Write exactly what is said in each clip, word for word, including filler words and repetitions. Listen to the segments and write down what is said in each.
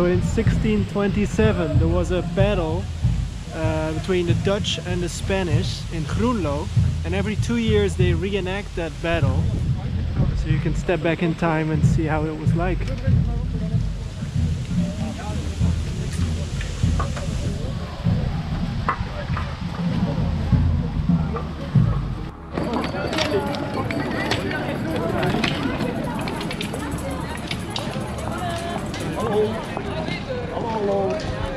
So in sixteen twenty-seven there was a battle uh, between the Dutch and the Spanish in Groenlo, and every two years they reenact that battle. So you can step back in time and see how it was like.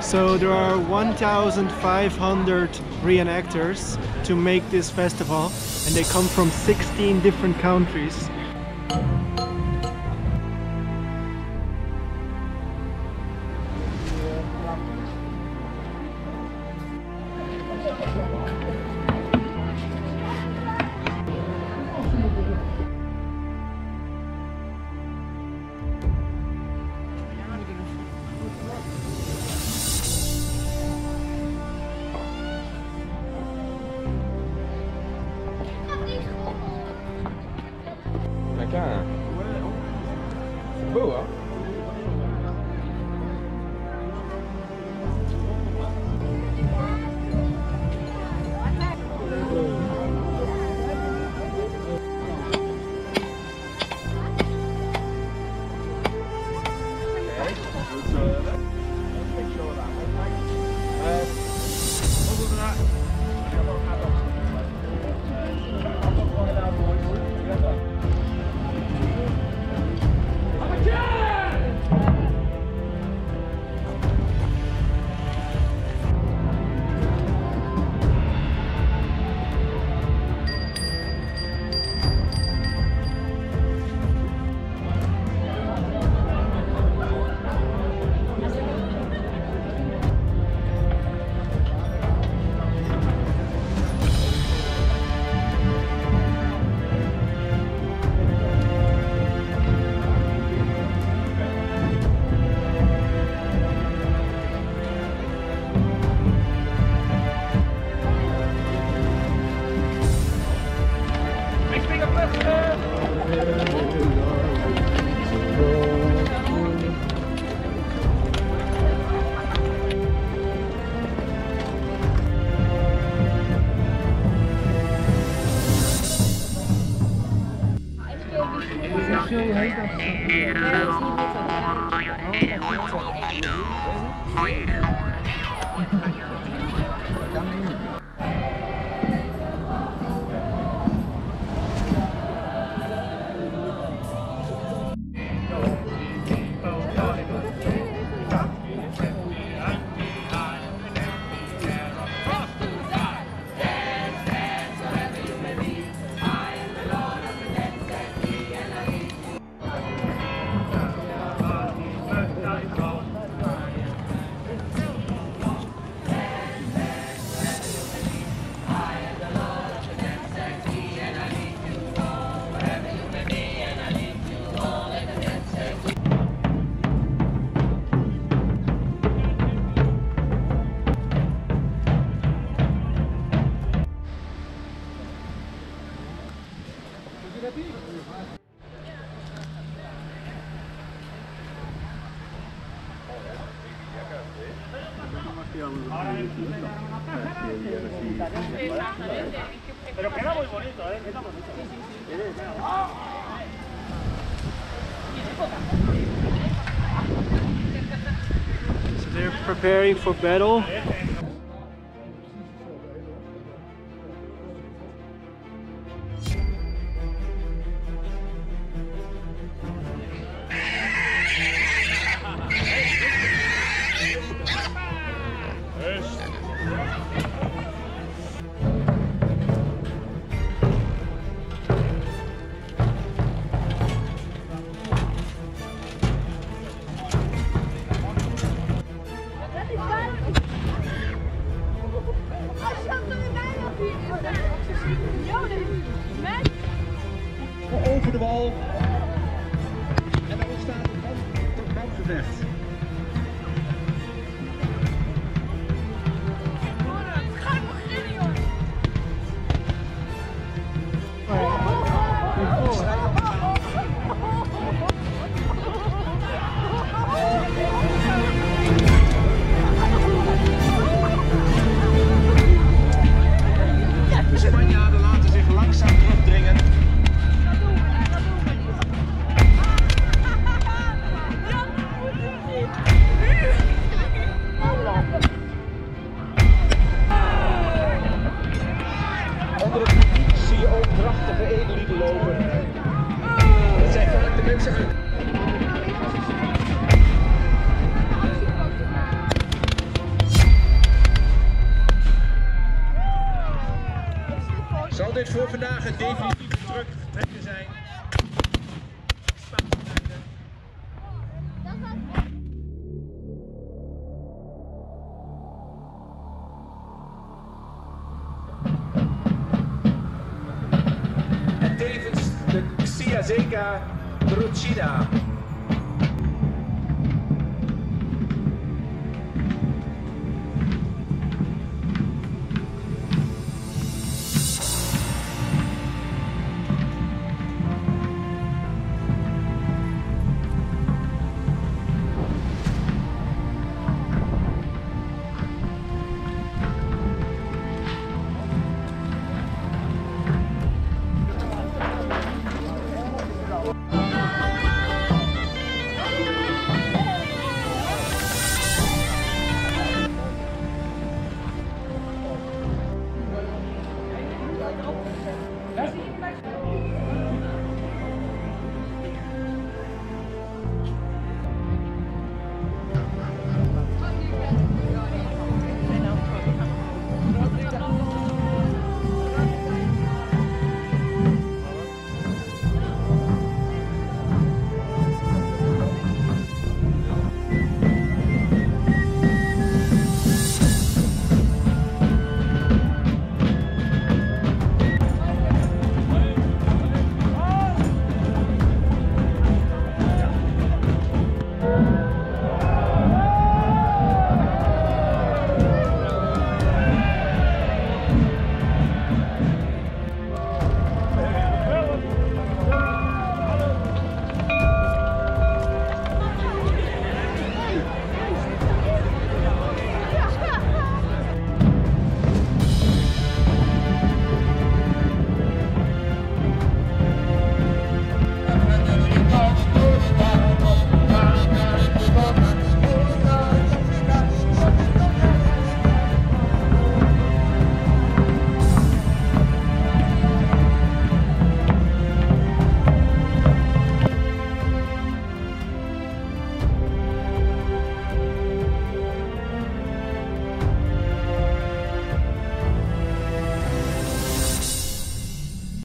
So there are one thousand five hundred reenactors to make this festival, and they come from sixteen different countries. Ja, boa. Pero queda muy bonito, eh, queda bonito. Sí, sí, sí. So they're preparing for battle. Over de bal. En dan ontstaat een kampgevecht. Het gaat beginnen, jongen. andere publiek zie je ook prachtige edellieden lopen. Dat zijn vaak de mensen. Zal dit voor vandaag een definitieve druk trekken zijn? Tevens de C S K A